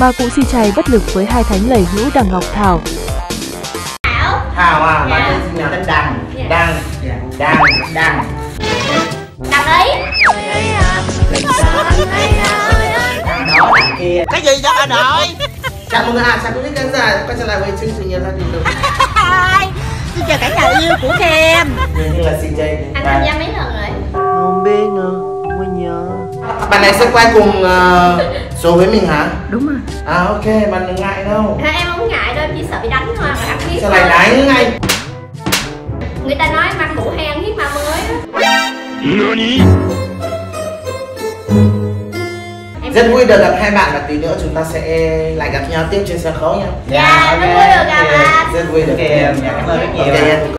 mà cụ Cee Jay bất lực với hai thánh lầy Hữu Đằng Ngọc Thảo. Thảo à, mà tên nào tên Đằng? Đằng. Đằng ấy. Đằng đó, đằng kia. Cái gì đó hả nội? Chào mừng sao quý vị khán giả quay trở lại với chương trình Nhà Gia Đình. Xin chào cả nhà yêu của em. Như là Cee Jay. Anh tham gia mấy lần rồi? Không biết nữa. Bạn này sẽ quay cùng số với mình hả? Đúng rồi. À ok, bạn đừng ngại đâu. À, em không ngại đâu, em chỉ sợ bị đánh thôi. Mà ăn sao lại đánh ngay? Người ta nói em ăn ngủ hay ăn hiếp ma mới đó. Rất vui được gặp hai bạn và tí nữa chúng ta sẽ lại gặp nhau tiếp trên sân khấu nha. Dạ, rất vui được gặp. Rất vui được gặp. Cảm ơn rất nhiều.